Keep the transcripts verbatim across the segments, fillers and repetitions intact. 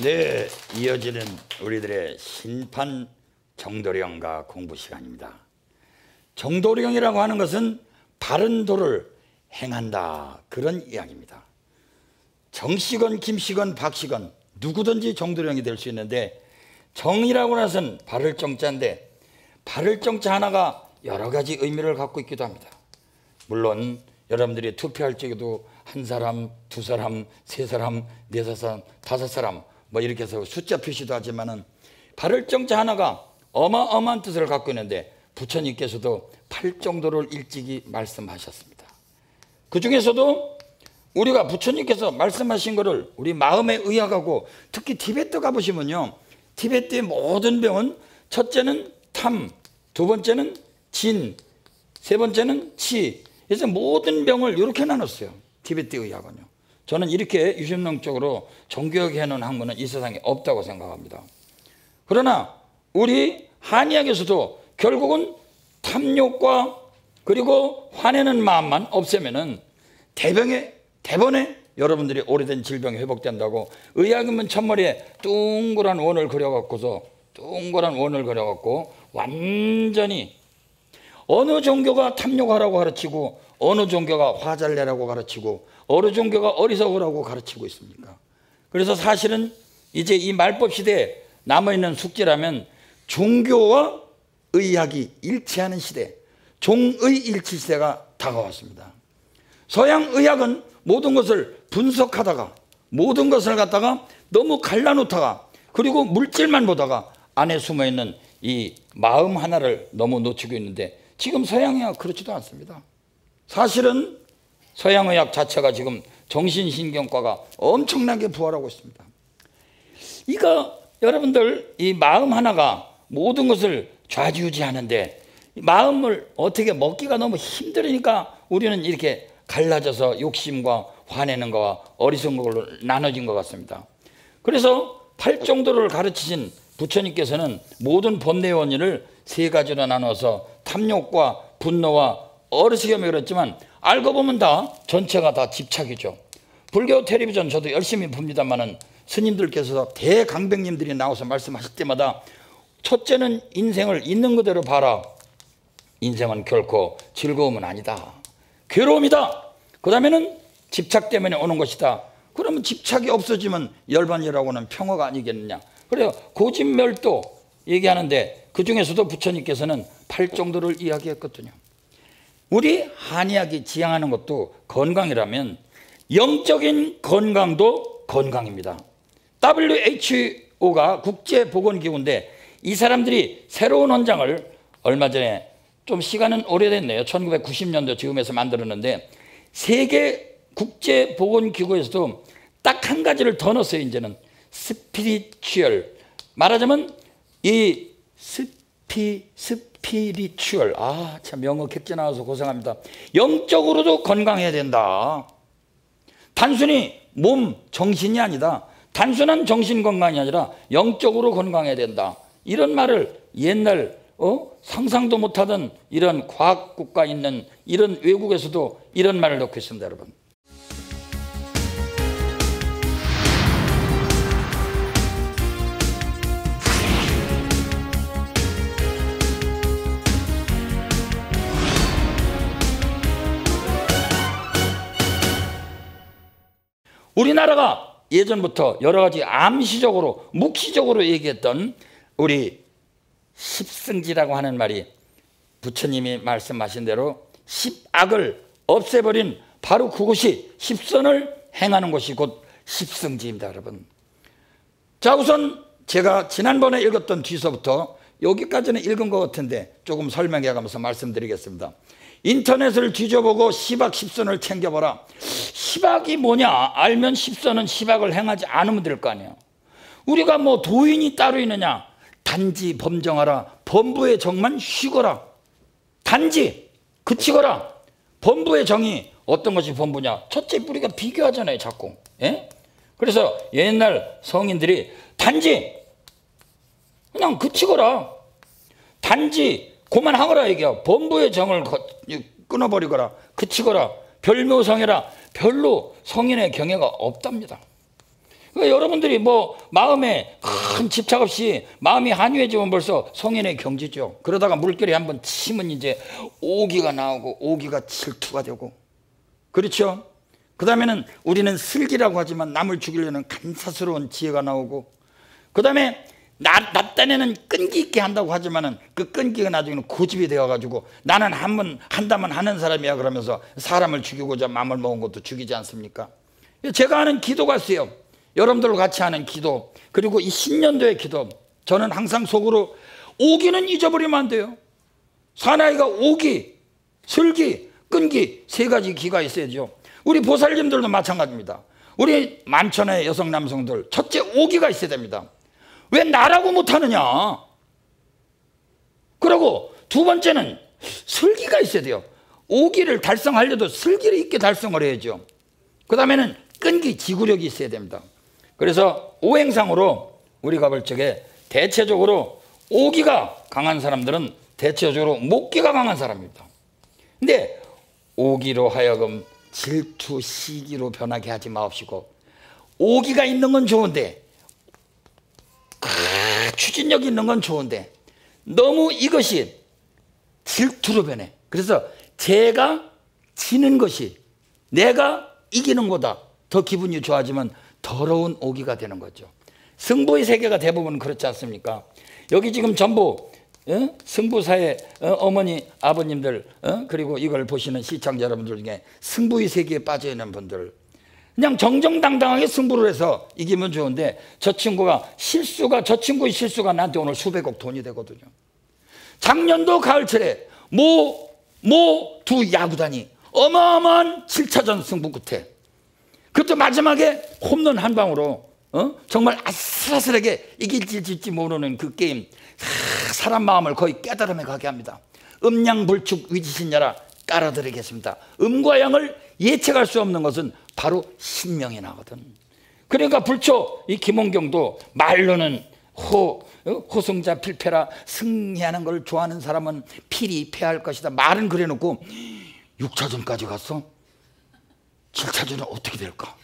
네, 이어지는 우리들의 신판 정도령과 공부 시간입니다. 정도령이라고 하는 것은 바른 도를 행한다, 그런 이야기입니다. 정식은, 김식은, 박식은 누구든지 정도령이 될 수 있는데, 정이라고 나선 바를 정자인데, 바를 정자 하나가 여러 가지 의미를 갖고 있기도 합니다. 물론 여러분들이 투표할 적에도 한 사람, 두 사람, 세 사람, 네 사람, 다섯 사람 뭐 이렇게 해서 숫자 표시도 하지만은 바를 정자 하나가 어마어마한 뜻을 갖고 있는데, 부처님께서도 팔 정도를 일찍이 말씀하셨습니다. 그 중에서도 우리가 부처님께서 말씀하신 것을 우리 마음에 의학하고, 특히 티베트 가보시면요, 티베트의 모든 병은 첫째는 탐, 두 번째는 진, 세 번째는 치. 그래서 모든 병을 이렇게 나눴어요, 티베트 의학은요. 저는 이렇게 유심론적으로 정교하게 해놓은 학문은 이 세상에 없다고 생각합니다. 그러나 우리 한의학에서도 결국은 탐욕과 그리고 화내는 마음만 없애면은 대병에, 대번에 여러분들이 오래된 질병이 회복된다고, 의학은 첫머리에 둥그란 원을 그려갖고서, 둥그란 원을 그려갖고 완전히 어느 종교가 탐욕하라고 가르치고, 어느 종교가 화잘 내라고 가르치고, 어느 종교가 어리석으라고 가르치고 있습니까? 그래서 사실은 이제 이 말법 시대에 남아있는 숙제라면, 종교와 의학이 일치하는 시대, 종의 일치 시대가 다가왔습니다. 서양 의학은 모든 것을 분석하다가, 모든 것을 갖다가 너무 갈라놓다가, 그리고 물질만 보다가 안에 숨어있는 이 마음 하나를 너무 놓치고 있는데, 지금 서양의학 그렇지도 않습니다. 사실은 서양의학 자체가 지금 정신신경과가 엄청나게 부활하고 있습니다. 이거 여러분들, 이 마음 하나가 모든 것을 좌지우지하는데, 마음을 어떻게 먹기가 너무 힘들으니까 우리는 이렇게 갈라져서 욕심과 화내는 것과 어리석은 걸로 나눠진 것 같습니다. 그래서 팔 정도를 가르치신 부처님께서는 모든 번뇌의 원인을 세 가지로 나눠서 탐욕과 분노와 어리석음이 그랬지만, 알고 보면 다 전체가 다 집착이죠. 불교 텔레비전 저도 열심히 봅니다만은, 스님들께서 대강백님들이 나와서 말씀하실 때마다 첫째는 인생을 있는 그대로 봐라. 인생은 결코 즐거움은 아니다. 괴로움이다. 그 다음에는 집착 때문에 오는 것이다. 그러면 집착이 없어지면 열반이라고는 평화가 아니겠느냐. 그래요, 고집멸도 얘기하는데, 그 중에서도 부처님께서는 팔 정도를 이야기했거든요. 우리 한의학이 지향하는 것도 건강이라면, 영적인 건강도 건강입니다. 더블유에이치오가 국제보건기구인데, 이 사람들이 새로운 헌장을 얼마 전에, 좀 시간은 오래됐네요, 천구백구십 년도 지금에서 만들었는데, 세계 국제보건기구에서도 딱 한 가지를 더 넣었어요. 이제는 스피리추얼, 말하자면 이 스피, 스피리추얼, 아 참 영어 객지 나와서 고생합니다. 영적으로도 건강해야 된다. 단순히 몸, 정신이 아니다. 단순한 정신건강이 아니라 영적으로 건강해야 된다. 이런 말을 옛날 어? 상상도 못하던 이런 과학국가 있는 이런 외국에서도 이런 말을 넣고 있습니다, 여러분. 우리나라가 예전부터 여러 가지 암시적으로, 묵시적으로 얘기했던 우리 십승지라고 하는 말이, 부처님이 말씀하신 대로 십악을 없애버린 바로 그곳이, 십선을 행하는 곳이 곧 십승지입니다, 여러분. 자, 우선 제가 지난번에 읽었던 뒤서부터 여기까지는 읽은 것 같은데 조금 설명해가면서 말씀드리겠습니다. 인터넷을 뒤져보고 십악, 십선을 챙겨보라. 십악이 뭐냐? 알면 십선은 십악을 행하지 않으면 될 거 아니에요. 우리가 뭐 도인이 따로 있느냐? 단지 범정하라. 범부의 정만 쉬거라. 단지 그치거라. 범부의 정이 어떤 것이 범부냐? 첫째, 우리가 비교하잖아요, 자꾸. 예? 그래서 옛날 성인들이 단지 그냥 그치거라, 단지 고만하거라 얘기야. 범부의 정을 끊어버리거라, 그치거라, 별묘성이라. 별로 성인의 경애가 없답니다. 그러니까 여러분들이 뭐 마음에 큰 집착 없이 마음이 한유해지면 벌써 성인의 경지죠. 그러다가 물결이 한번 치면 이제 오기가 나오고 오기가 질투가 되고, 그렇죠? 그 다음에는 우리는 슬기라고 하지만 남을 죽이려는 간사스러운 지혜가 나오고, 그 다음에 낮단에는 끈기 있게 한다고 하지만은 그 끈기가 나중에는 고집이 되어가지고 나는 한번 한다면 하는 사람이야 그러면서 사람을 죽이고자 마음을 먹은 것도 죽이지 않습니까? 제가 하는 기도가 있어요. 여러분들과 같이 하는 기도, 그리고 이 신년도의 기도. 저는 항상 속으로 오기는 잊어버리면 안 돼요. 사나이가 오기, 슬기, 끈기 세 가지 기가 있어야죠. 우리 보살님들도 마찬가지입니다. 우리 만천의 여성 남성들 첫째 오기가 있어야 됩니다. 왜 나라고 못하느냐. 그리고 두 번째는 슬기가 있어야 돼요. 오기를 달성하려도 슬기를 있게 달성을 해야죠. 그 다음에는 끈기, 지구력이 있어야 됩니다. 그래서 오행상으로 우리가 볼 적에 대체적으로 오기가 강한 사람들은 대체적으로 목기가 강한 사람입니다. 근데 오기로 하여금 질투, 시기로 변하게 하지 마옵시고, 오기가 있는 건 좋은데 아, 추진력이 있는 건 좋은데 너무 이것이 질투로 변해. 그래서 제가 지는 것이 내가 이기는 거다. 더 기분이 좋아지면 더러운 오기가 되는 거죠. 승부의 세계가 대부분 그렇지 않습니까? 여기 지금 전부 어? 승부사의 어? 어머니, 아버님들 어? 그리고 이걸 보시는 시청자 여러분들 중에 승부의 세계에 빠져있는 분들, 그냥 정정당당하게 승부를 해서 이기면 좋은데 저 친구가 실수가, 저 친구의 실수가 나한테 오늘 수백억 돈이 되거든요. 작년도 가을철에 모, 모 두 야구단이 어마어마한 칠 차전 승부 끝에 그것도 마지막에 홈런 한 방으로 어? 정말 아슬아슬하게 이길지 모르는 그 게임, 하, 사람 마음을 거의 깨달음에 가게 합니다. 음양불축 위지신야라 따라드리겠습니다. 음과 양을 예측할 수 없는 것은 바로 신명이 나거든. 그러니까 불초 이 김원경도 말로는 호, 호승자 필패라, 승리하는 걸 좋아하는 사람은 필히 패할 것이다 말은 그래놓고 육 차전까지 갔어? 칠 차전은 어떻게 될까?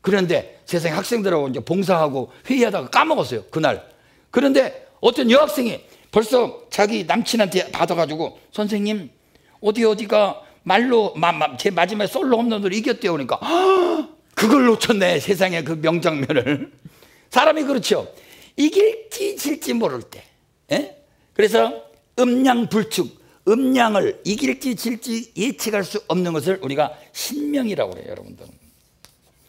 그런데 세상에 학생들하고 이제 봉사하고 회의하다가 까먹었어요 그날. 그런데 어떤 여학생이 벌써 자기 남친한테 받아가지고 선생님 어디 어디가 말로 마, 마, 제 마지막에 솔로 홈런으로 이겼대요. 그러니까 아, 그걸 놓쳤네 세상에 그 명장면을. 사람이 그렇죠. 이길지 질지 모를 때. 에? 그래서 음양불축, 음양을 이길지 질지 예측할 수 없는 것을 우리가 신명이라고 그래요. 여러분들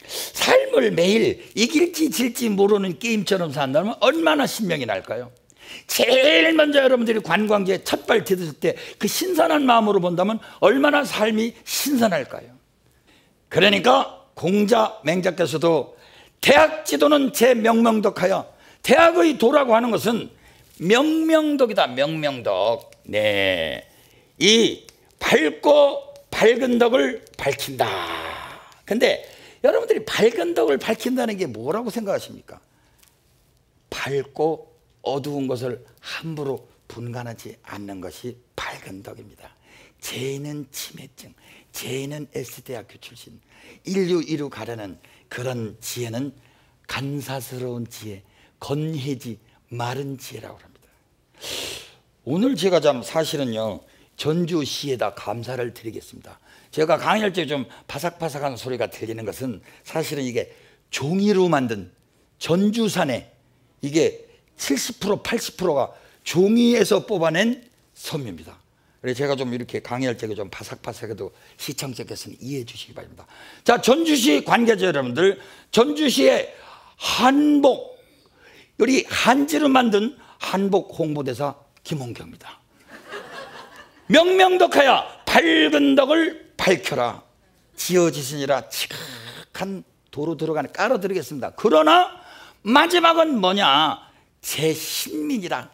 삶을 매일 이길지 질지 모르는 게임처럼 산다면 얼마나 신명이 날까요? 제일 먼저 여러분들이 관광지에 첫발 디딜 때 그 신선한 마음으로 본다면 얼마나 삶이 신선할까요? 그러니까 공자 맹자께서도 대학 지도는 제 명명덕하여, 대학의 도라고 하는 것은 명명덕이다. 명명덕. 네, 이 밝고 밝은 덕을 밝힌다. 근데 여러분들이 밝은 덕을 밝힌다는 게 뭐라고 생각하십니까? 밝고 어두운 것을 함부로 분간하지 않는 것이 밝은 덕입니다. 제인은 치매증, 제인은 에스 대학교 출신, 인류 이루 가르는 그런 지혜는 간사스러운 지혜, 건해지, 마른 지혜라고 합니다. 오늘 제가 참 사실은요 전주시에다 감사를 드리겠습니다. 제가 강의할 때 좀 바삭바삭한 소리가 들리는 것은 사실은 이게 종이로 만든 전주산에 이게 칠십 퍼센트, 팔십 퍼센트가 종이에서 뽑아낸 섬유입니다. 그래서 제가 좀 이렇게 강의할 적에 좀 바삭바삭해도 시청자께서는 이해해 주시기 바랍니다. 자, 전주시 관계자 여러분들, 전주시의 한복, 우리 한지로 만든 한복 홍보대사 김홍경입니다. 명명덕하야 밝은 덕을 밝혀라. 지어지시니라 치각한 도로 들어가는 깔아드리겠습니다. 그러나 마지막은 뭐냐? 제 신민이라.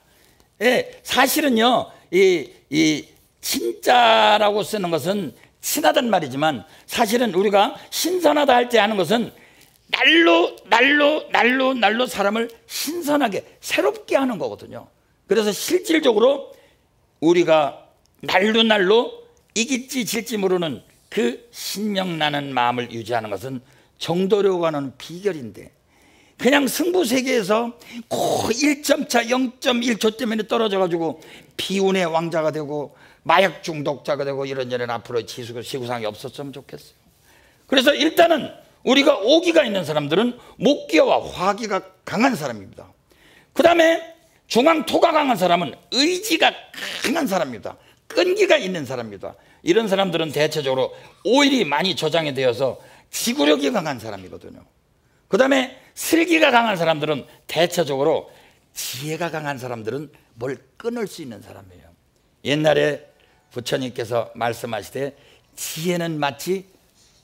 예, 사실은요, 이, 이, 친자라고 쓰는 것은 친하단 말이지만 사실은 우리가 신선하다 할 때 하는 것은 날로, 날로, 날로, 날로 사람을 신선하게, 새롭게 하는 거거든요. 그래서 실질적으로 우리가 날로, 날로 이길지 질지 모르는 그 신명나는 마음을 유지하는 것은 정도려고 하는 비결인데, 그냥 승부 세계에서 고 일 점 차 영 점 일 초 때문에 떨어져가지고 비운의 왕자가 되고 마약 중독자가 되고 이런 이런 앞으로의 지구상에 없었으면 좋겠어요. 그래서 일단은 우리가 오기가 있는 사람들은 목기와 화기가 강한 사람입니다. 그 다음에 중앙토가 강한 사람은 의지가 강한 사람입니다. 끈기가 있는 사람입니다. 이런 사람들은 대체적으로 오일이 많이 저장이 되어서 지구력이 강한 사람이거든요. 그 다음에 슬기가 강한 사람들은 대체적으로 지혜가 강한 사람들은 뭘 끊을 수 있는 사람이에요. 옛날에 부처님께서 말씀하시되 지혜는 마치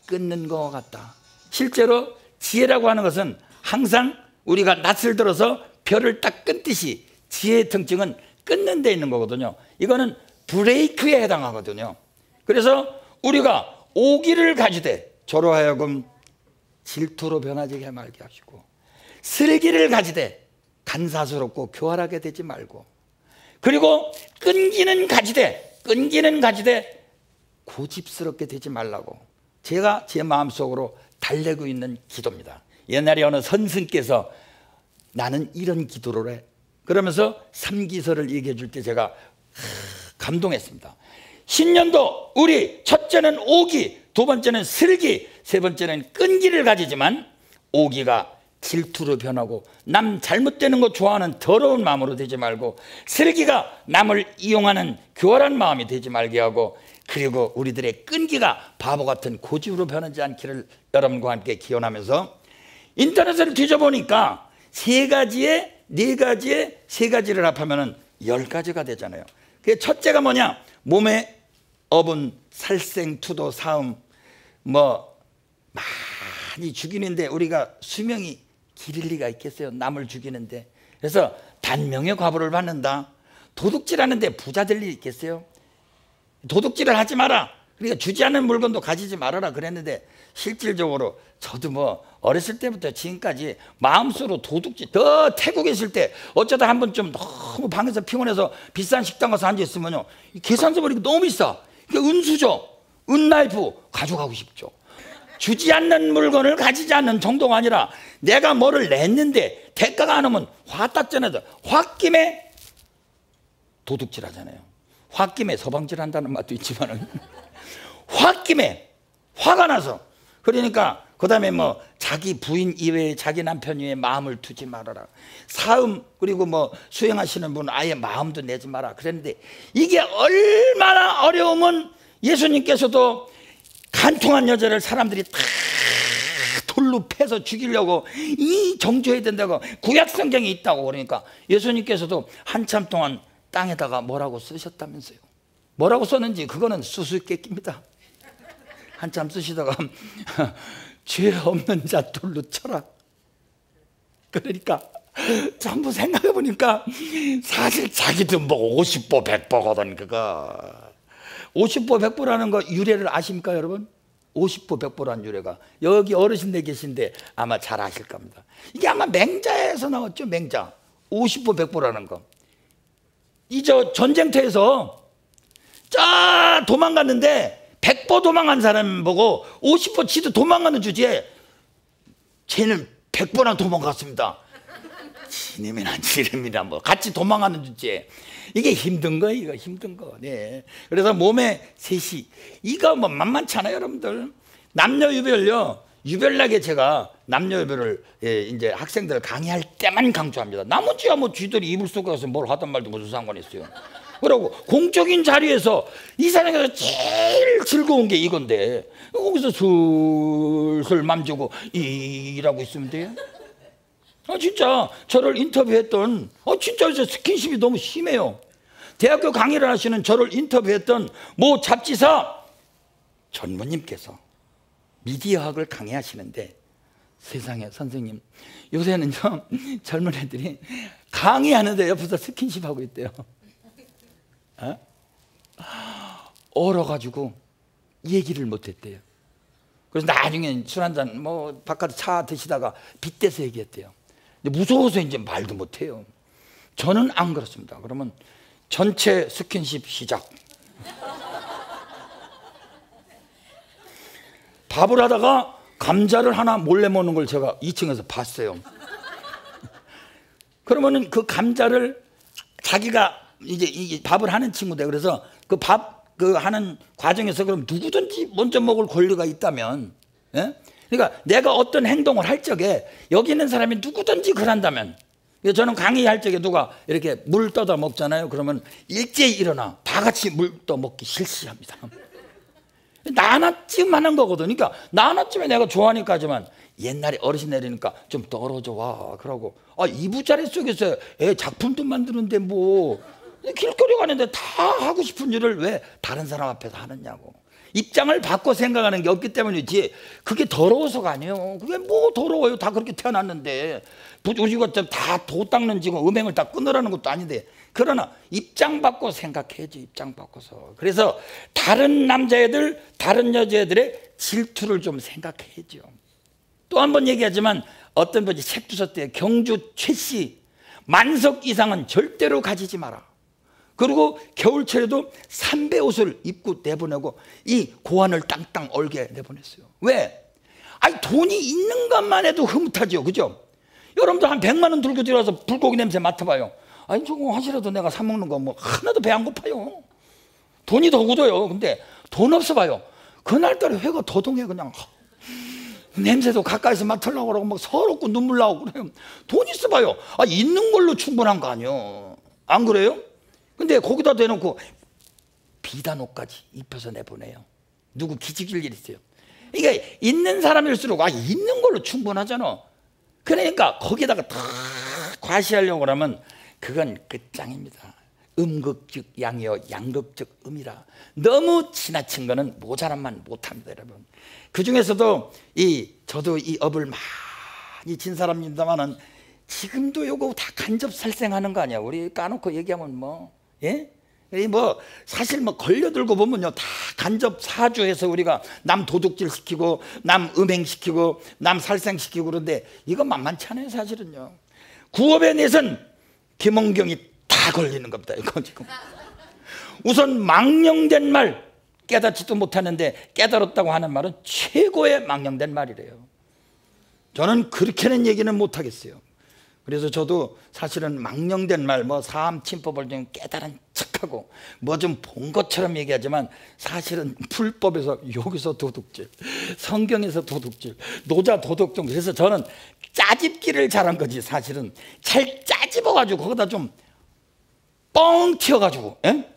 끊는 것 같다. 실제로 지혜라고 하는 것은 항상 우리가 낫을 들어서 별을 딱 끊듯이 지혜의 특징은 끊는 데 있는 거거든요. 이거는 브레이크에 해당하거든요. 그래서 우리가 오기를 가지되 저로 하여금 질투로 변하지 말게 하시고, 슬기를 가지되 간사스럽고 교활하게 되지 말고, 그리고 끈기는 가지되 끈기는 가지되 고집스럽게 되지 말라고 제가 제 마음속으로 달래고 있는 기도입니다. 옛날에 어느 선생께서 나는 이런 기도를 해 그러면서 삼기설을 얘기해 줄 때 제가 감동했습니다. 신년도 우리 첫째는 오기, 두 번째는 슬기, 세 번째는 끈기를 가지지만 오기가 질투로 변하고 남 잘못되는 거 좋아하는 더러운 마음으로 되지 말고, 슬기가 남을 이용하는 교활한 마음이 되지 말게 하고, 그리고 우리들의 끈기가 바보 같은 고집으로 변하지 않기를 여러분과 함께 기원하면서, 인터넷을 뒤져보니까 세 가지에 네 가지에 세 가지를 합하면 열 가지가 되잖아요. 그 첫째가 뭐냐? 몸에 업은 살생, 투도, 사음, 뭐 많이 죽이는데 우리가 수명이 길일 리가 있겠어요? 남을 죽이는데. 그래서 단명의 과보를 받는다. 도둑질하는데 부자 될 일 있겠어요? 도둑질을 하지 마라. 그러니까 주지 않은 물건도 가지지 말아라 그랬는데, 실질적으로 저도 뭐 어렸을 때부터 지금까지 마음속으로 도둑질, 더 태국에 있을 때 어쩌다 한 번쯤 너무 방에서 피곤해서 비싼 식당 가서 앉아있으면요, 계산서 버리고 너무 비싸. 그러니까 은수저, 은나이프 가져가고 싶죠. 주지 않는 물건을 가지지 않는 정도가 아니라 내가 뭐를 냈는데 대가가 안 오면 화딱지나죠. 홧김에 도둑질 하잖아요. 홧김에 서방질 한다는 맛도 있지만은 홧김에 화가 나서. 그러니까 그 다음에 뭐 자기 부인 이외에 자기 남편 이외에 마음을 두지 말아라. 사음, 그리고 뭐 수행하시는 분은 아예 마음도 내지 마라 그랬는데, 이게 얼마나 어려우면 예수님께서도 간통한 여자를 사람들이 다 돌로 패서 죽이려고 이 정죄해야 된다고 구약성경에 있다고. 그러니까 예수님께서도 한참 동안 땅에다가 뭐라고 쓰셨다면서요. 뭐라고 썼는지 그거는 수수께끼입니다. 한참 쓰시다가 죄 없는 자 돌로 쳐라. 그러니까 전부 생각해보니까 사실 자기도 뭐 오십 보 백 보거든 그거. 오십 보 백 보라는 거 유래를 아십니까 여러분? 오십 보 백 보라는 유래가 여기 어르신들 계신데 아마 잘 아실 겁니다. 이게 아마 맹자에서 나왔죠. 맹자 오십 보 백 보라는 거. 이 저 전쟁터에서 쫙 도망갔는데 백 보 도망간 사람 보고 오십 보 지도 도망가는 주제에 쟤는 백 보나 도망갔습니다. 지님이나 지름이나 뭐 같이 도망가는 주제에. 이게 힘든 거예요. 이거 힘든 거. 네. 그래서 몸에 셋이 이거 뭐 만만치 않아요 여러분들. 남녀 유별요, 유별나게 제가 남녀 유별을 예, 이제 학생들 강의할 때만 강조합니다. 나머지야 뭐 쥐들이 이불 속에 가서 뭘 하던 말도 무슨 상관이 있어요. 그러고 공적인 자리에서 이 사람에게서 제일 즐거운 게 이건데 거기서 슬슬 맘지고 일하고 있으면 돼요. 아 진짜 저를 인터뷰했던 아 진짜 스킨십이 너무 심해요. 대학교 강의를 하시는 저를 인터뷰했던 모 잡지사 전무님께서 미디어학을 강의하시는데, 세상에 선생님 요새는 좀 젊은 애들이 강의하는데 옆에서 스킨십하고 있대요. 어? 얼어가지고 얘기를 못했대요. 그래서 나중에 술 한잔 뭐 바깥에 차 드시다가 빗대서 얘기했대요. 근데 무서워서 이제 말도 못해요. 저는 안 그렇습니다. 그러면 전체 스킨십 시작. 밥을 하다가 감자를 하나 몰래 먹는 걸 제가 이 층에서 봤어요. 그러면은 그 감자를 자기가 이제 이 밥을 하는 친구들, 그래서 그 밥 그 하는 과정에서 그럼 누구든지 먼저 먹을 권리가 있다면, 예? 그러니까 내가 어떤 행동을 할 적에 여기 있는 사람이 누구든지 그런다면, 저는 강의할 적에 누가 이렇게 물 떠다 먹잖아요. 그러면 일제히 일어나 다 같이 물 떠 먹기 실시합니다. 나 하나쯤 하는 거거든. 그러니까 나 하나쯤에 내가 좋아하니까 하지만 옛날에 어르신 내리니까 좀 떨어져 와. 그러고, 아, 이부자리 속에서 애 작품도 만드는데 뭐, 길거리 가는데 다 하고 싶은 일을 왜 다른 사람 앞에서 하느냐고. 입장을 바꿔 생각하는 게 없기 때문이지, 그게 더러워서가 아니에요. 그게 뭐 더러워요. 다 그렇게 태어났는데. 우리가 다 도 닦는 지금 음행을 다 끊으라는 것도 아닌데. 그러나 입장 바꿔 생각해야지, 입장 바꿔서. 그래서 다른 남자애들, 다른 여자애들의 질투를 좀 생각해야죠. 또 한 번 얘기하지만 어떤 분이 책 주셨대요. 경주 최씨, 만석 이상은 절대로 가지지 마라. 그리고 겨울철에도 삼배 옷을 입고 내보내고 이 고환을 땅땅 얼게 내보냈어요. 왜? 아니, 돈이 있는 것만 해도 흐뭇하죠. 그죠? 여러분들 한 백만 원 들고 들어와서 불고기 냄새 맡아봐요. 아니, 저거 하시라도 내가 사먹는 거 뭐 하나도 배 안 고파요. 돈이 더 굳어요. 근데 돈 없어 봐요. 그날따라 회가 더동해. 그냥 냄새도 가까이서 맡으려고 그러고 막 서럽고 눈물 나오고 그래요. 돈 있어 봐요. 아, 있는 걸로 충분한 거 아니에요. 안 그래요? 근데 거기다 대놓고 비단옷까지 입혀서 내보내요. 누구 기죽일 일 있어요. 그러니까 있는 사람일수록, 아, 있는 걸로 충분하잖아. 그러니까 거기다가 다 과시하려고 그러면 그건 끝장입니다. 음극적 양이요 양극적 음이라. 너무 지나친 거는 모자란만 못합니다, 여러분. 그 중에서도 이 저도 이 업을 많이 진 사람입니다만은 지금도 요거 다 간접살생하는 거 아니야? 우리 까놓고 얘기하면 뭐, 예? 이 뭐 사실 뭐 걸려들고 보면요 다 간접 사주해서 우리가 남 도둑질 시키고 남 음행 시키고 남 살생 시키고 그런데 이거 만만치 않아요, 사실은요. 구업에 대해서는 김홍경이 다 걸리는 겁니다, 이거 지금. 우선 망령된 말 깨닫지도 못하는데 깨달았다고 하는 말은 최고의 망령된 말이래요. 저는 그렇게는 얘기는 못하겠어요. 그래서 저도 사실은 망령된 말, 뭐 사암침법을 좀 깨달은 척하고 뭐 좀 본 것처럼 얘기하지만 사실은 불법에서 여기서 도둑질, 성경에서 도둑질, 노자 도덕정. 그래서 저는 짜집기를 잘한 거지 사실은. 잘 짜집어가지고 거기다 좀 뻥 튀어가지고, 예?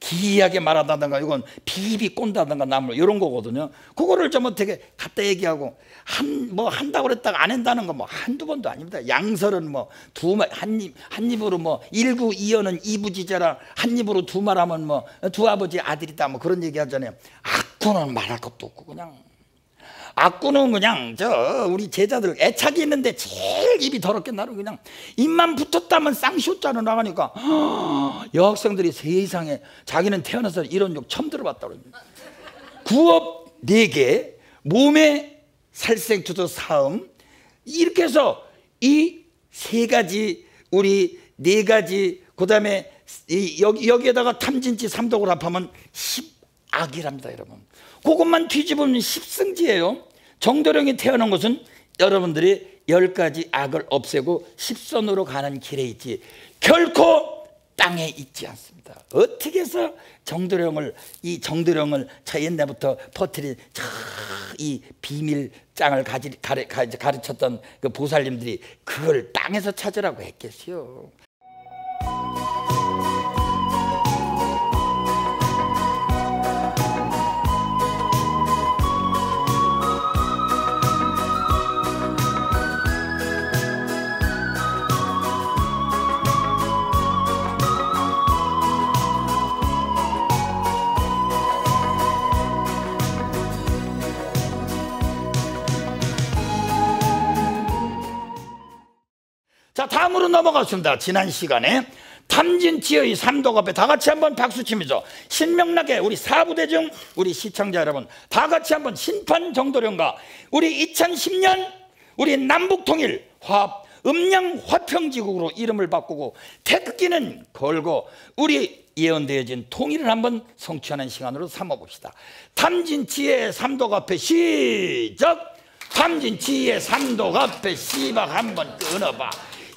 기이하게 말하다든가 이건 비비 꼰다든가 나물 이런 거거든요. 그거를 좀 어떻게 갖다 얘기하고 한 뭐 한다고 그랬다가 안 한다는 거 뭐 한두 번도 아닙니다. 양설은 뭐 두 말 한 입 한 입으로 뭐 일구이연은 이부지제라 한 입으로 두 말하면 뭐 두 아버지 아들이다 뭐 그런 얘기 하잖아요. 악구는 말할 것도 없고 그냥 악구는 그냥 저 우리 제자들 애착이 있는데 제일 입이 더럽게 나로 그냥 입만 붙었다면 쌍시옷자로 나가니까 허, 여학생들이 세상에 자기는 태어나서 이런 욕 처음 들어봤다고 그럽니다. 구업 네 개, 몸의 살생투도 사음, 이렇게 해서 이 세 가지, 우리 네 가지, 그 다음에 여기, 여기에다가 탐진치 삼독을 합하면 십악이랍니다, 여러분. 그것만 뒤집으면 십승지예요. 정도령이 태어난 것은 여러분들이 열 가지 악을 없애고 십선으로 가는 길에 있지 결코 땅에 있지 않습니다. 어떻게 해서 정도령을 이 정도령을 저 옛날부터 퍼뜨린 저 이 비밀장을 가지, 가르, 가르쳤던 그 보살님들이 그걸 땅에서 찾으라고 했겠어요. 자, 다음으로 넘어갔습니다. 지난 시간에 탐진치의 삼독 앞에 다 같이 한번 박수치면서 신명나게 우리 사부대중, 우리 시청자 여러분 다 같이 한번 신판 정도령과 우리 이천십 년 우리 남북통일 화합 음양 화평지국으로 이름을 바꾸고 태극기는 걸고 우리 예언되어진 통일을 한번 성취하는 시간으로 삼아봅시다. 탐진치의 삼독 앞에 시작. 탐진치의 삼독 앞에 시박 한번 끊어봐.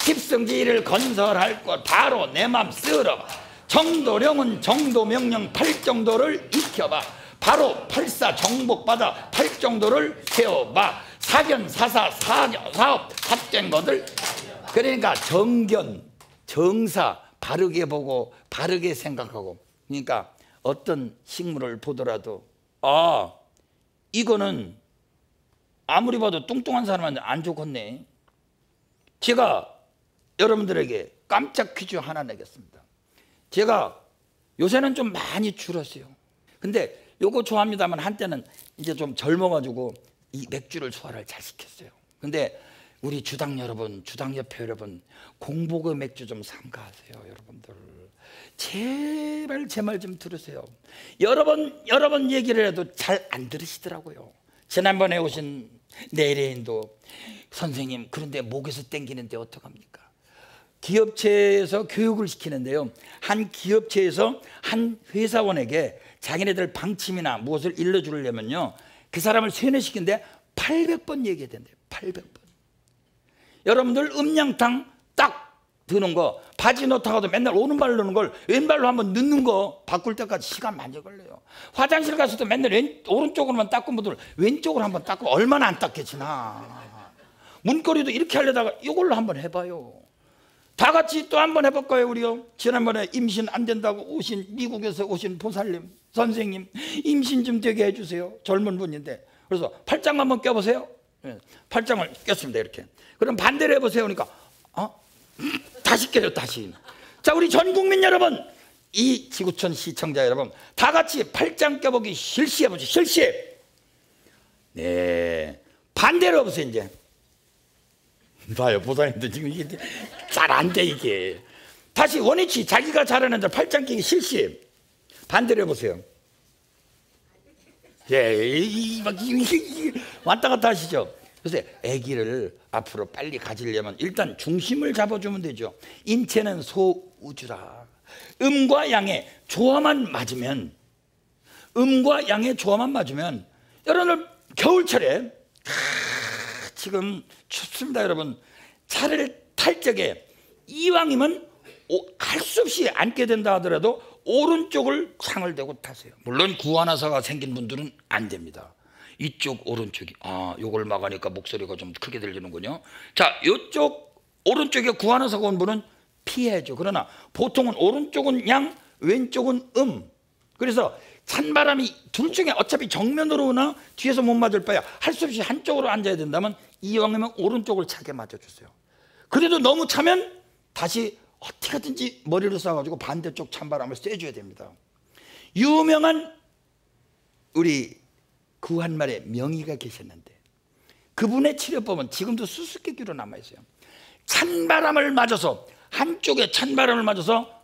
깁승기를 건설할 것 바로 내 맘 쓸어봐. 정도령은 정도명령 팔정도를 익혀봐. 바로 팔사 정복받아 팔정도를 세워봐. 사견, 사사, 사견, 사업, 삿쟁거들. 그러니까 정견, 정사 바르게 보고 바르게 생각하고. 그러니까 어떤 식물을 보더라도 아 이거는 아무리 봐도 뚱뚱한 사람한테 안 좋겠네. 제가 여러분들에게 깜짝 퀴즈 하나 내겠습니다. 제가 요새는 좀 많이 줄었어요. 근데 요거 좋아합니다만 한때는 이제 좀 젊어가지고 이 맥주를 소화를 잘 시켰어요. 근데 우리 주당 여러분, 주당협회 여러분, 공복의 맥주 좀 삼가하세요. 여러분들 제발 제 말 좀 들으세요. 여러 번 여러 번 얘기를 해도 잘 안 들으시더라고요. 지난번에 오신 내래인도 선생님 그런데 목에서 땡기는데 어떡합니까? 기업체에서 교육을 시키는데요, 한 기업체에서 한 회사원에게 자기네들 방침이나 무엇을 일러주려면요 그 사람을 세뇌시키는데 팔백 번 얘기해야 된대요. 팔백 번. 여러분들 음양탕 딱 드는 거, 바지 넣다가도 맨날 오른발로 넣는 걸 왼발로 한번 넣는 거 바꿀 때까지 시간 많이 걸려요. 화장실 가서도 맨날 왼, 오른쪽으로만 닦은 분들 왼쪽으로 한번 닦고 얼마나 안 닦겠지나. 문고리도 이렇게 하려다가 이걸로 한번 해봐요. 다 같이 또 한번 해볼까요? 우리요. 지난번에 임신 안 된다고 오신 미국에서 오신 보살님 선생님, 임신 좀 되게 해주세요. 젊은 분인데. 그래서 팔짱 한번 껴보세요. 팔짱을 꼈습니다. 이렇게. 그럼 반대로 해보세요. 그러니까 어? 다시 껴요. 다시. 자, 우리 전 국민 여러분, 이 지구촌 시청자 여러분, 다 같이 팔짱 껴보기 실시해보죠. 실시. 네. 반대로 해보세요. 이제. 봐요. 보살님도 지금 이게 잘 안 돼. 이게. 다시 원위치. 자기가 잘하는 데 팔짱 끼기 실시. 반대로 해보세요. 예, 이, 막, 이, 이, 왔다 갔다 하시죠. 그래서 아기를 앞으로 빨리 가지려면 일단 중심을 잡아주면 되죠. 인체는 소우주라. 음과 양의 조화만 맞으면, 음과 양의 조화만 맞으면, 여러분들 겨울철에, 아, 지금 춥습니다, 여러분. 차를 탈 적에 이왕이면 할 수 없이 앉게 된다 하더라도 오른쪽을 창을 대고 타세요. 물론 구안화사가 생긴 분들은 안 됩니다. 이쪽 오른쪽이, 아, 요걸 막으니까 목소리가 좀 크게 들리는군요. 자, 요쪽 오른쪽에 구안화사가 온 분은 피해야죠. 그러나 보통은 오른쪽은 양, 왼쪽은 음. 그래서 찬바람이 둘 중에 어차피 정면으로 오나 뒤에서 못 맞을 바야 할 수 없이 한쪽으로 앉아야 된다면 이왕이면 오른쪽을 차게 맞아주세요. 그래도 너무 차면 다시 어떻게든지 머리로 쏴가지고 반대쪽 찬바람을 쐬줘야 됩니다. 유명한 우리 구한말의 명의가 계셨는데 그분의 치료법은 지금도 수수께끼로 남아있어요. 찬바람을 맞아서 한쪽에 찬바람을 맞아서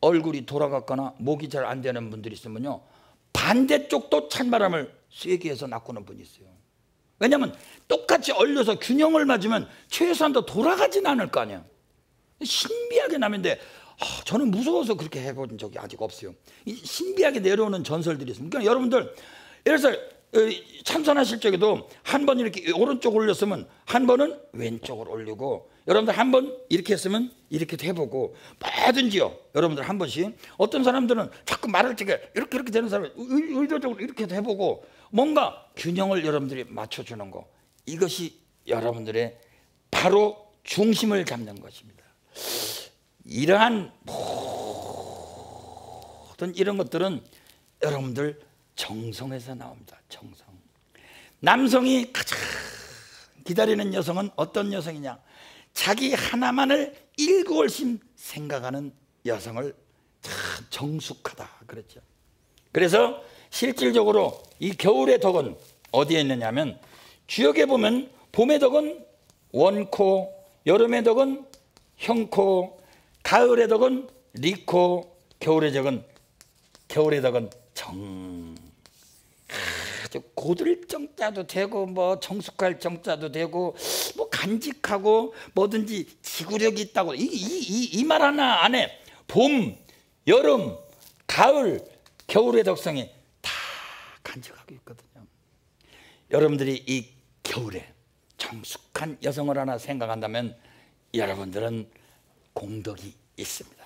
얼굴이 돌아갔거나 목이 잘 안 되는 분들이 있으면요 반대쪽도 찬바람을 쐬게 해서 낚고는 분이 있어요. 왜냐하면 똑같이 얼려서 균형을 맞으면 최소한 더 돌아가진 않을 거 아니에요. 신비하게 남인데 아, 저는 무서워서 그렇게 해본 적이 아직 없어요. 이 신비하게 내려오는 전설들이 있습니다. 그러니까 여러분들 예를 들어서 참선하실 적에도 한 번 이렇게 오른쪽을 올렸으면 한 번은 왼쪽을 올리고, 여러분들 한 번 이렇게 했으면 이렇게도 해보고 뭐든지요. 여러분들 한 번씩. 어떤 사람들은 자꾸 말할 적에 이렇게 이렇게 되는 사람은 의도적으로 이렇게도 해보고 뭔가 균형을 여러분들이 맞춰주는 거, 이것이 여러분들의 바로 중심을 잡는 것입니다. 이러한 모든 이런 것들은 여러분들 정성에서 나옵니다. 정성. 남성이 가장 기다리는 여성은 어떤 여성이냐? 자기 하나만을 일구월심 생각하는 여성을 참 정숙하다 그랬죠. 그래서 실질적으로 이 겨울의 덕은 어디에 있느냐면 주역에 보면 봄의 덕은 원코, 여름의 덕은 형코, 가을의 덕은 리코, 겨울의 덕은 겨울의 덕은 정. 아주 고들 정자도 되고 뭐 정숙할 정자도 되고 뭐 간직하고 뭐든지 지구력이 있다고 이 이 이 말 하나 안에 봄, 여름, 가을, 겨울의 덕성이 다 간직하고 있거든요. 여러분들이 이 겨울에 정숙한 여성을 하나 생각한다면 여러분들은 공덕이 있습니다.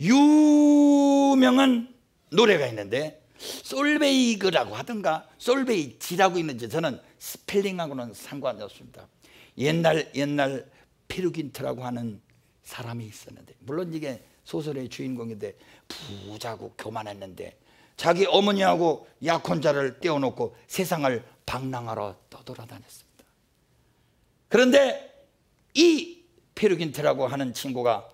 유명한 노래가 있는데 솔베이그라고 하든가 솔베이지라고 있는지 저는 스펠링하고는 상관이 없습니다. 옛날 옛날 페르긴트라고 하는 사람이 있었는데, 물론 이게 소설의 주인공인데 부자고 교만했는데 자기 어머니하고 약혼자를 떼어놓고 세상을 방랑하러 떠돌아다녔습니다. 그런데 이 페르긴트라고 하는 친구가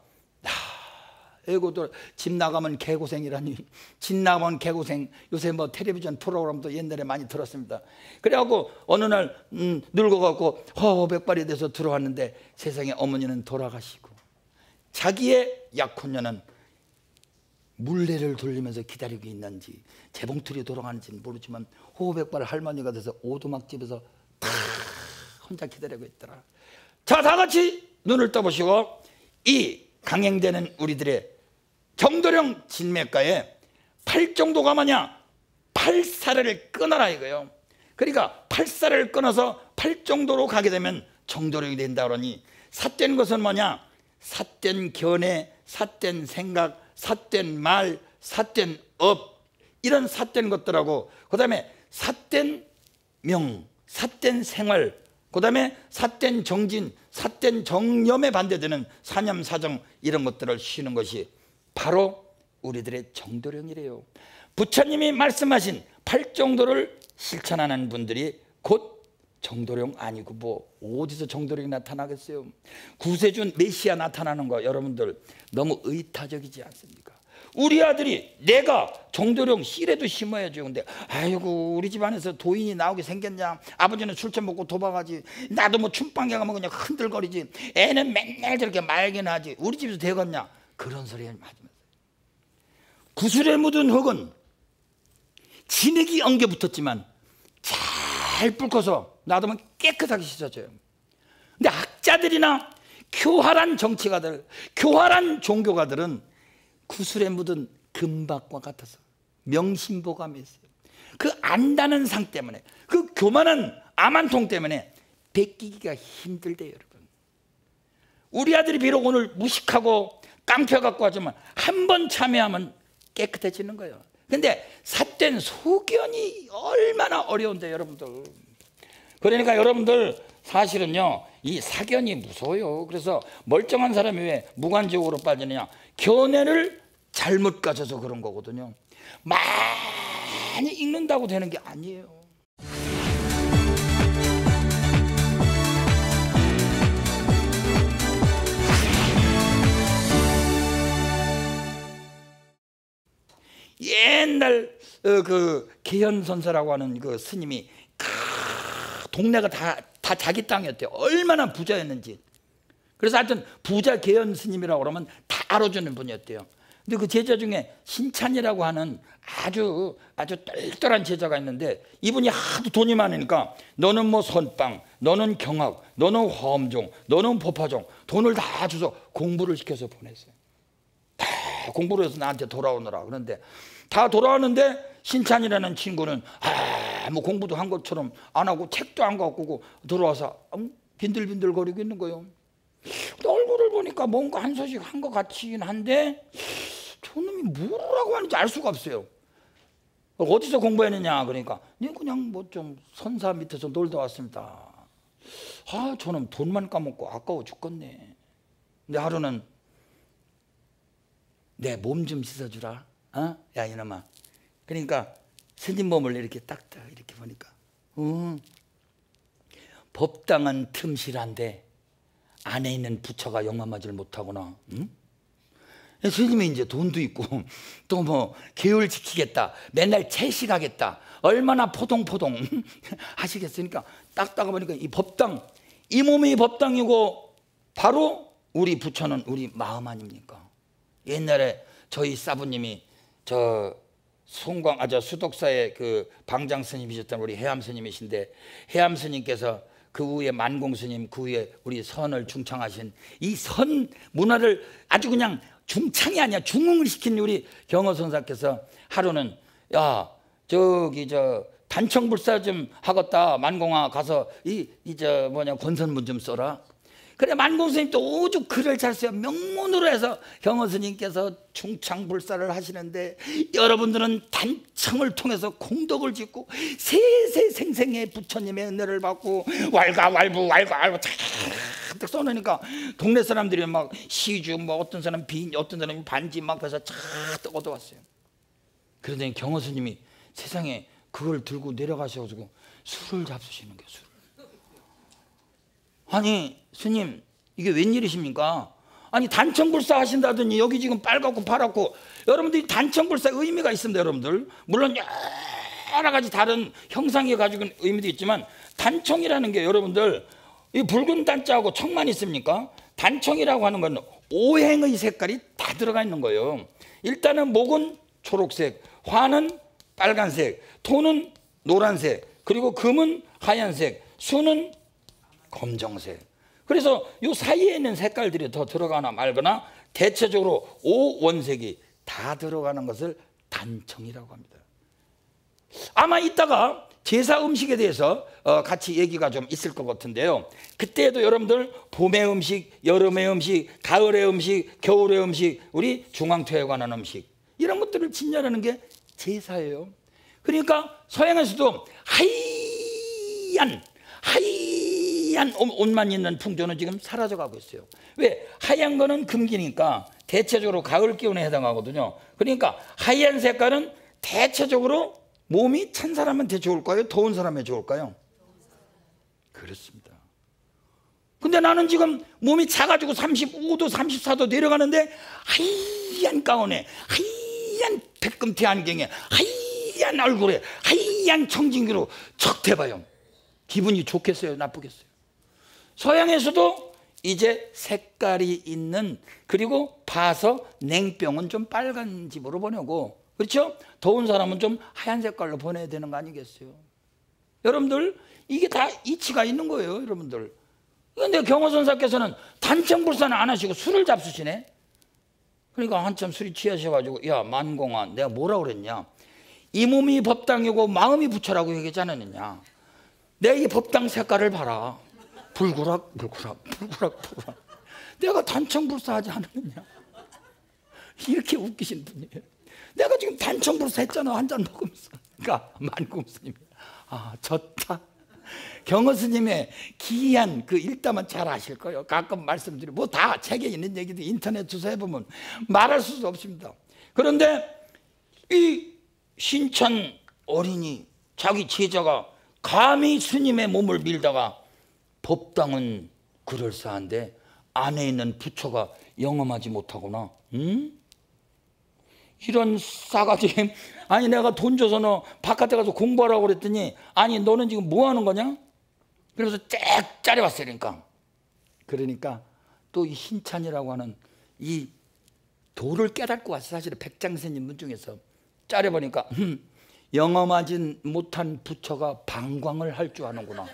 에고도 집 나가면 개고생이라니, 집 나가면 개고생. 요새 뭐 텔레비전 프로그램도 옛날에 많이 들었습니다. 그래갖고 어느 날 음, 늙어갖고 허허백발이 돼서 들어왔는데 세상에 어머니는 돌아가시고 자기의 약혼녀는 물레를 돌리면서 기다리고 있는지 재봉틀이 돌아가는지는 모르지만 허허백발 할머니가 돼서 오두막집에서 다 혼자 기다리고 있더라. 자, 다 같이 눈을 떠보시고 이 강행되는 우리들의 정도령 진맥가에 팔정도가 마냐 팔사를 끊어라 이거예요. 그러니까 팔사를 끊어서 팔정도로 가게 되면 정도령이 된다 그러니, 삿된 것은 뭐냐? 삿된 견해, 삿된 생각, 삿된 말, 삿된 업, 이런 삿된 것들하고, 그 다음에 삿된 명, 삿된 생활, 그 다음에 삿된 정진, 삿된 정념에 반대되는 사념사정, 이런 것들을 쉬는 것이 바로 우리들의 정도령이래요. 부처님이 말씀하신 팔정도를 실천하는 분들이 곧 정도령 아니고 뭐 어디서 정도령이 나타나겠어요. 구세주 메시아 나타나는 거 여러분들 너무 의타적이지 않습니까? 우리 아들이 내가 정도령 씨라도 심어야죠. 근데 아이고 우리 집안에서 도인이 나오게 생겼냐, 아버지는 술좀 먹고 도박하지, 나도 뭐 춤방에 가면 그냥 흔들거리지, 애는 맨날 저렇게 말긴 하지, 우리 집에서 되겠냐, 그런 소리를 하면서 구슬에 묻은 흙은 진흙이 엉겨 붙었지만 잘 불거서 놔두면 깨끗하게 씻어져요. 근데 학자들이나 교활한 정치가들, 교활한 종교가들은 구슬에 묻은 금박과 같아서 명심보감이 있어요. 그 안다는 상 때문에, 그 교만한 암한통 때문에 베끼기가 힘들대요. 여러분, 우리 아들이 비록 오늘 무식하고 깡패갖고 하지만 한 번 참여하면 깨끗해지는 거예요. 근데 삿된 소견이 얼마나 어려운데 여러분들. 그러니까 여러분들 사실은요, 이 사견이 무서워요. 그래서 멀쩡한 사람이 왜 무간지옥으로 빠지느냐, 견해를 잘못 가져서 그런 거거든요. 많이 읽는다고 되는 게 아니에요. 옛날 그 개현선사라고 하는 그 스님이 동네가 다, 다 자기 땅이었대요. 얼마나 부자였는지. 그래서 하여튼 부자 개연 스님이라고 그러면 다 알아주는 분이었대요. 근데 그 제자 중에 신찬이라고 하는 아주 아주 똘똘한 제자가 있는데, 이분이 하도 돈이 많으니까 너는 뭐 선빵, 너는 경학, 너는 화엄종, 너는 법화종, 돈을 다 줘서 공부를 시켜서 보냈어요. 다 공부를 해서 나한테 돌아오느라. 그런데 다 돌아오는데 신찬이라는 친구는 아 뭐 공부도 한 것처럼 안 하고 책도 안 갖고 들어와서 빈들빈들 거리고 있는 거예요. 얼굴을 보니까 뭔가 한 소식 한 것 같긴 한데 저놈이 뭐라고 하는지 알 수가 없어요. 어디서 공부했느냐 그러니까 그냥 뭐 좀 선사 밑에서 놀다 왔습니다. 아 저놈 돈만 까먹고 아까워 죽겠네. 근데 하루는 내 몸 좀 씻어주라. 어? 야 이놈아. 그러니까 스님 몸을 이렇게 딱딱 이렇게 보니까 음, 법당은 틈실한데 안에 있는 부처가 영감하질 못하구나. 응? 스님이 이제 돈도 있고 또 뭐 계율 지키겠다, 맨날 채식하겠다, 얼마나 포동포동 하시겠으니까 딱 따가보니까 이 법당, 이 몸이 법당이고 바로 우리 부처는 우리 마음 아닙니까? 옛날에 저희 사부님이 저 송광, 아, 저 수독사의 그 방장 스님이셨던 우리 해암 스님이신데, 해암 스님께서 그 후에 만공 스님, 그 후에 우리 선을 중창하신, 이 선 문화를 아주 그냥 중창이 아니야 중흥을 시킨 우리 경허 선사께서 하루는 야 저기 저 단청불사 좀 하겠다, 만공아 가서 이 이 저 뭐냐 권선문 좀 써라. 그래 만공스님도 오죽 글을 잘 써요. 명문으로 해서 경허스님께서 충창불사를 하시는데 여러분들은 단청을 통해서 공덕을 짓고 세세생생의 부처님의 은혜를 받고 왈가왈부 왈가왈부 탁탁 써놓으니까 동네 사람들이 막 시주 뭐 어떤 사람 빈 어떤 사람이 반지 막 해서 착 얻어왔어요. 그러더니 경허스님이 세상에 그걸 들고 내려가셔가지고 술을 잡수시는 거예요. 술을. 아니 스님 이게 웬일이십니까? 아니 단청불사 하신다더니 여기 지금 빨갛고 파랗고. 여러분들이 단청불사 의미가 있습니다. 여러분들 물론 여러 가지 다른 형상이 가지고 있는 의미도 있지만 단청이라는 게 여러분들 이 붉은 단자하고 청만 있습니까? 단청이라고 하는 건 오행의 색깔이 다 들어가 있는 거예요. 일단은 목은 초록색, 화는 빨간색, 토는 노란색, 그리고 금은 하얀색, 수는 검정색. 그래서 이 사이에 있는 색깔들이 더 들어가나 말거나 대체적으로 오원색이 다 들어가는 것을 단청이라고 합니다. 아마 이따가 제사 음식에 대해서 같이 얘기가 좀 있을 것 같은데요. 그때도 여러분들 봄의 음식, 여름의 음식, 가을의 음식, 겨울의 음식, 우리 중앙토에 관한 음식 이런 것들을 진열하는 게 제사예요. 그러니까 서양에서도 하얀 하얀 하얀 옷만 있는 풍조는 지금 사라져가고 있어요. 왜? 하얀 거는 금기니까 대체적으로 가을 기운에 해당하거든요. 그러니까 하얀 색깔은 대체적으로 몸이 찬 사람한테 좋을까요? 더운 사람에 좋을까요? 그렇습니다. 근데 나는 지금 몸이 차가지고 삼십오 도 삼십사 도 내려가는데 하얀 가운에 하얀 백금태 안경에 하얀 얼굴에 하얀 청진기로 척 대봐요. 기분이 좋겠어요? 나쁘겠어요? 서양에서도 이제 색깔이 있는, 그리고 봐서 냉병은 좀 빨간 집으로 보내고, 그렇죠? 더운 사람은 좀 하얀 색깔로 보내야 되는 거 아니겠어요? 여러분들 이게 다 이치가 있는 거예요. 여러분들. 그런데 경허선사께서는 단청불사는 안 하시고 술을 잡수시네. 그러니까 한참 술이 취하셔가지고 야 만공아 내가 뭐라 그랬냐, 이 몸이 법당이고 마음이 부처라고 얘기하지 않았느냐, 내 이 법당 색깔을 봐라. 불구락, 불구락, 불구락, 불구락. 내가 단청불사하지 않았느냐? 이렇게 웃기신 분이에요. 내가 지금 단청불사 했잖아, 한 잔 먹으면서. 그러니까 만공스님이 아, 좋다. 경허스님의 기이한 그 일담은 잘 아실 거예요. 가끔 말씀드리고 뭐 다 책에 있는 얘기도 인터넷 조사해 보면 말할 수도 없습니다. 그런데 이 신천 어린이 자기 제자가 감히 스님의 몸을 밀다가 법당은 그럴싸한데 안에 있는 부처가 영험하지 못하구나. 응? 이런 싸가지. 아니 내가 돈 줘서 너 바깥에 가서 공부하라고 그랬더니 아니 너는 지금 뭐 하는 거냐? 그래서 쫙 짜려왔어요. 그러니까. 그러니까 또 이 신찬이라고 하는 이 도를 깨닫고 와서 사실은 백장스님분 중에서 짜려보니까 음, 영험하지 못한 부처가 방광을 할 줄 아는구나.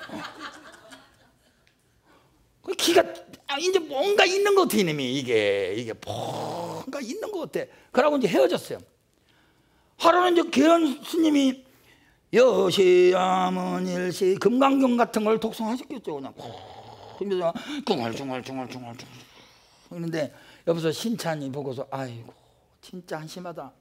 기가 아, 이제 뭔가 있는 것 같아. 이놈이 이게 이게 뭔가 있는 것 같아. 그러고 이제 헤어졌어요. 하루는 이제 계현 스님이 여시야문일시 금강경 같은 걸 독송하셨겠죠. 그냥 그러면서 중얼중얼중얼중얼 그런데 옆에서 신찬이 보고서 아이고 진짜 한심하다.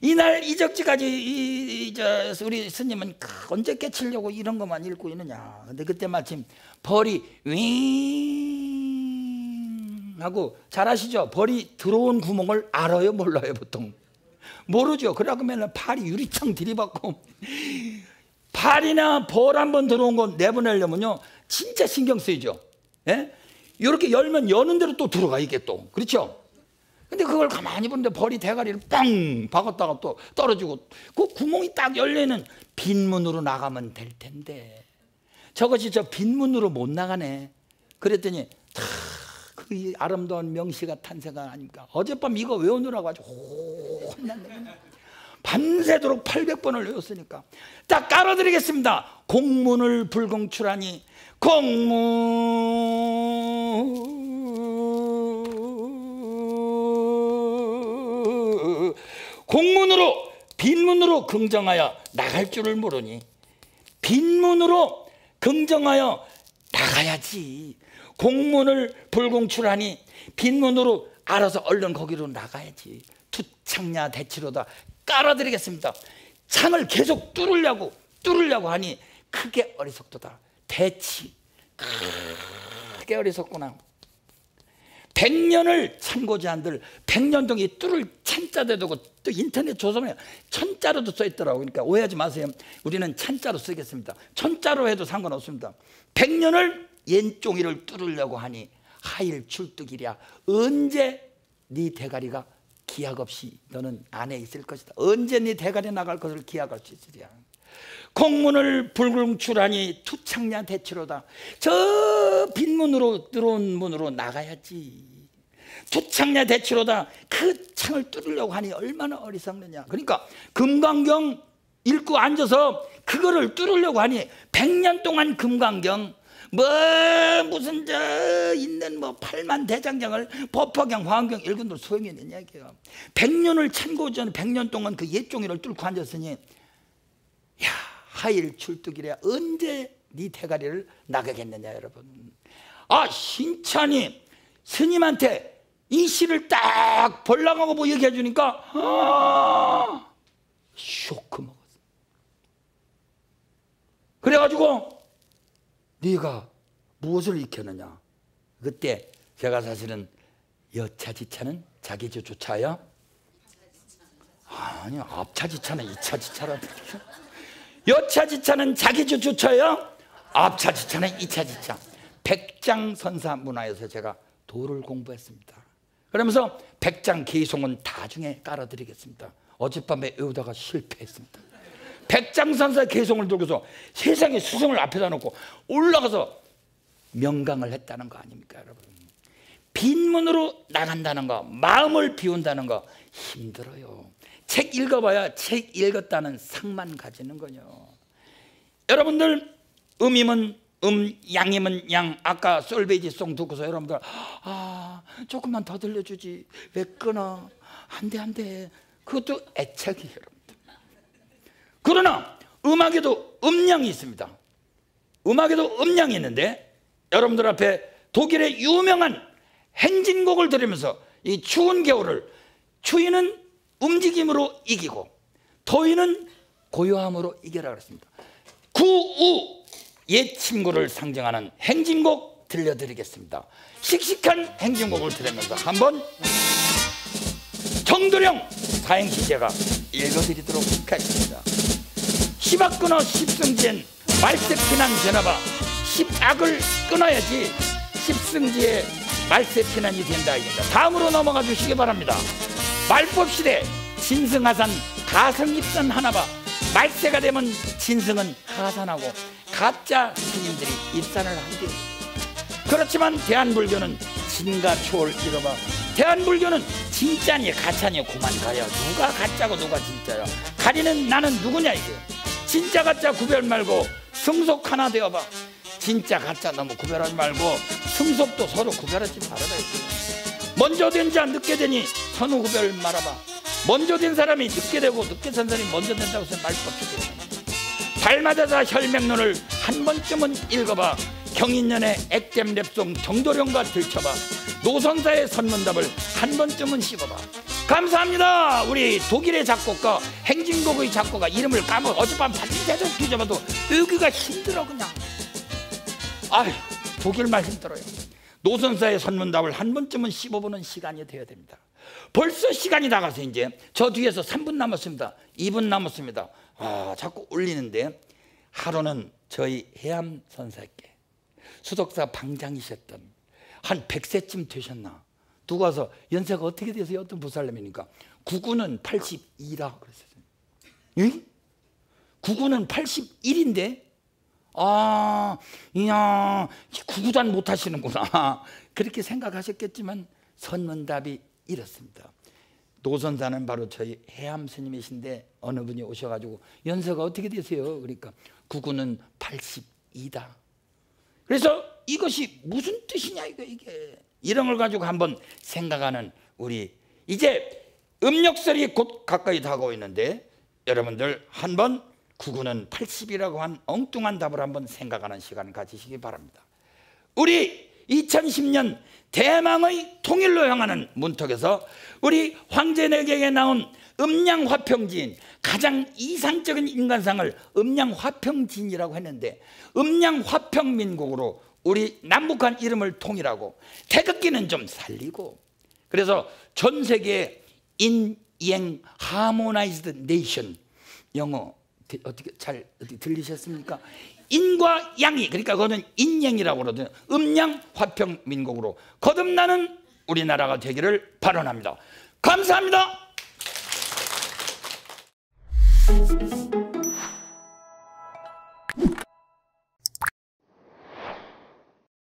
이날 이적지까지 이, 이, 저, 우리 스님은 언제 깨치려고 이런 것만 읽고 있느냐. 근데 그때 마침 벌이 윙 하고, 잘 아시죠? 벌이 들어온 구멍을 알아요? 몰라요? 보통 모르죠. 그러고 맨날 팔이 유리창 들이받고 팔이나 벌 한 번 들어온 건 내보내려면요 진짜 신경 쓰이죠. 예? 이렇게 열면 여는 대로 또 들어가 이게 또. 그렇죠? 근데 그걸 가만히 보는데 벌이 대가리를 빵 박았다가 또 떨어지고 그 구멍이 딱 열리는 빈문으로 나가면 될 텐데 저것이 저 빈문으로 못 나가네. 그랬더니 그 아름다운 명시가 탄생한 아닙니까? 어젯밤 이거 외우느라고 아주 혼났네. 밤새도록 팔백 번을 외웠으니까. 딱 깔아드리겠습니다. 공문을 불공출하니 공문 공문으로 빈문으로 긍정하여 나갈 줄을 모르니 빈문으로 긍정하여 나갈 나가야지. 공문을 불공출하니 빈문으로 알아서 얼른 거기로 나가야지. 투창냐 대치로다 깔아드리겠습니다. 창을 계속 뚫으려고 뚫으려고 하니 크게 어리석도다. 대치 크게 어리석구나. 백년을 참고지 한들 백년 동이 뚫을 찬자도 되고 또 인터넷 조선에 천자로도 써있더라고. 그러니까 오해하지 마세요. 우리는 찬자로 쓰겠습니다. 천자로 해도 상관없습니다. 백년을 옌종이를 뚫으려고 하니 하일 출뚝이랴. 언제 네 대가리가 기약 없이 너는 안에 있을 것이다. 언제 네 대가리 나갈 것을 기약할 수 있으랴. 공문을 불공출하니 투창냐 대치로다. 저 빈문으로 들어온 문으로 나가야지. 투창냐 대치로다. 그 창을 뚫으려고 하니 얼마나 어리석느냐. 그러니까 금강경 읽고 앉아서 그거를 뚫으려고 하니 백년 동안 금강경 뭐 무슨 저 있는 뭐 팔만 대장경을 법화경 화엄경 읽은 대로 소용이 있느냐 이게요. 백년을 참고하지 않은 백년 동안 그 옛종이를 뚫고 앉았으니 야 하일 출뚝이랴. 언제 네 대가리를 나가겠느냐. 여러분, 아 신찬이 스님한테 이 시를 딱 벌랑하고 뭐 얘기해 주니까 아 쇼크 먹었어. 그래가지고 네가 무엇을 익혔느냐. 그때 제가 사실은 여차지차는 자기조차야? 아니 앞차지차는 이차지차라. 여차지차는 자기조차야? 앞차지차는 이차지차. 백장선사 문화에서 제가 도를 공부했습니다. 그러면서 백장계송은 다중에 깔아드리겠습니다. 어젯밤에 외우다가 실패했습니다. 백장선사 개성을 들고서 세상의 수성을 앞에다 놓고 올라가서 명강을 했다는 거 아닙니까 여러분. 빈문으로 나간다는 거, 마음을 비운다는 거 힘들어요. 책 읽어봐야 책 읽었다는 상만 가지는 거요. 여러분들 음임은 음, 양임은 양. 아까 솔베이지송 듣고서 여러분들 아 조금만 더 들려주지 왜 끊어. 안 돼 안 돼. 그것도 애착이에요. 그러나 음악에도 음량이 있습니다. 음악에도 음량이 있는데 여러분들 앞에 독일의 유명한 행진곡을 들으면서 이 추운 겨울을 추위는 움직임으로 이기고 더위는 고요함으로 이겨라 그랬습니다. 구우 옛 친구를 상징하는 행진곡 들려드리겠습니다. 씩씩한 행진곡을 들으면서 한번 정도령 사행시제가 읽어드리도록 하겠습니다. 십악 끊어 십승지엔 말색 피난 되나봐. 십악을 끊어야지 십승지에 말색 피난이 된다 이긴다. 다음으로 넘어가 주시기 바랍니다. 말법시대 진승하산 가승입선 하나봐. 말세가 되면 진승은 하산하고 가짜 스님들이 입산을 한대. 그렇지만 대한불교는 진과 초를 잃어봐. 대한불교는 진짜니 가짜니 그만 가야. 누가 가짜고 누가 진짜야. 가리는 나는 누구냐 이게. 진짜 가짜 구별 말고 승속 하나 되어봐. 진짜 가짜 너무 구별하지 말고 승속도 서로 구별하지 말아라 이게. 먼저 된 자 늦게 되니 선후 구별 말아봐. 먼저 된 사람이 늦게 되고 늦게 된 사람이 먼저 된다고 해서 말법칙이. 달마다다 혈맹론을 한 번쯤은 읽어봐. 경인년의 액땜 랩송 정도령과 들춰봐. 노선사의 선문답을 한 번쯤은 씹어봐. 감사합니다. 우리 독일의 작곡가, 행진곡의 작곡가 이름을 까먹어. 어젯밤 밤새서 뒤져봐도 의기가 힘들어 그냥. 아휴 독일말 힘들어요. 노선사의 선문답을 한 번쯤은 씹어보는 시간이 되어야 됩니다. 벌써 시간이 나가서 이제 저 뒤에서 삼 분 남았습니다. 이 분 남았습니다. 아 자꾸 올리는데 하루는 저희 해암 선사께 수덕사 방장이셨던 한 백 세쯤 되셨나 누가 와서 연세가 어떻게 되세요? 어떤 보살님이니까 구구는 팔십이라 그랬어요. 응? 구구는 팔십일인데 아 이야 구구단 못 하시는구나 그렇게 생각하셨겠지만 선문답이 이렇습니다. 노선사는 바로 저희 해암 스님이신데 어느 분이 오셔가지고 연세가 어떻게 되세요? 그러니까 구구는 팔십이다 그래서 이것이 무슨 뜻이냐 이거 이게. 이런 걸 가지고 한번 생각하는 우리 이제 음력설이 곧 가까이 다가오고 있는데 여러분들 한번 구구는 팔십이라고 한 엉뚱한 답을 한번 생각하는 시간 가지시기 바랍니다. 우리 이천십 년 대망의 통일로 향하는 문턱에서 우리 황제내경에 나온 음양화평지인, 가장 이상적인 인간상을 음양화평지인이라고 했는데, 음양화평민국으로 우리 남북한 이름을 통일하고 태극기는 좀 살리고, 그래서 전 세계에 인이행 하모나이즈드 네이션, 영어 어떻게 잘 어떻게 들리셨습니까? 인과 양이, 그러니까 그거는 인양이라고 그러거든요. 음양 화평 민국으로 거듭나는 우리나라가 되기를 발언합니다. 감사합니다.